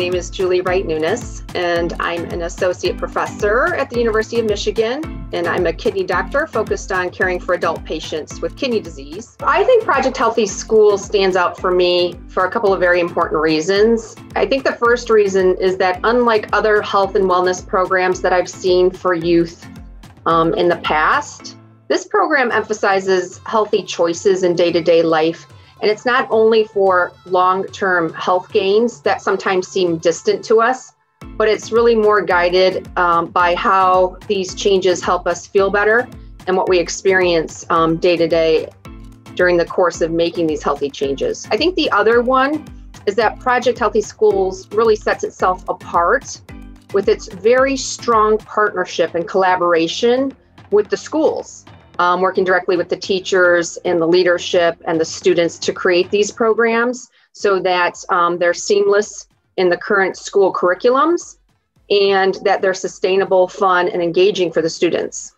name is Julie Wright-Nunes, and I'm an associate professor at the University of Michigan, and I'm a kidney doctor focused on caring for adult patients with kidney disease. I think Project Healthy Schools stands out for me for a couple of very important reasons. I think the first reason is that unlike other health and wellness programs that I've seen for youth in the past, this program emphasizes healthy choices in day-to-day life. And it's not only for long-term health gains that sometimes seem distant to us, but it's really more guided by how these changes help us feel better and what we experience day to day during the course of making these healthy changes. I think the other one is that Project Healthy Schools really sets itself apart with its very strong partnership and collaboration with the schools. Working directly with the teachers and the leadership and the students to create these programs so that they're seamless in the current school curriculums and that they're sustainable, fun, and engaging for the students.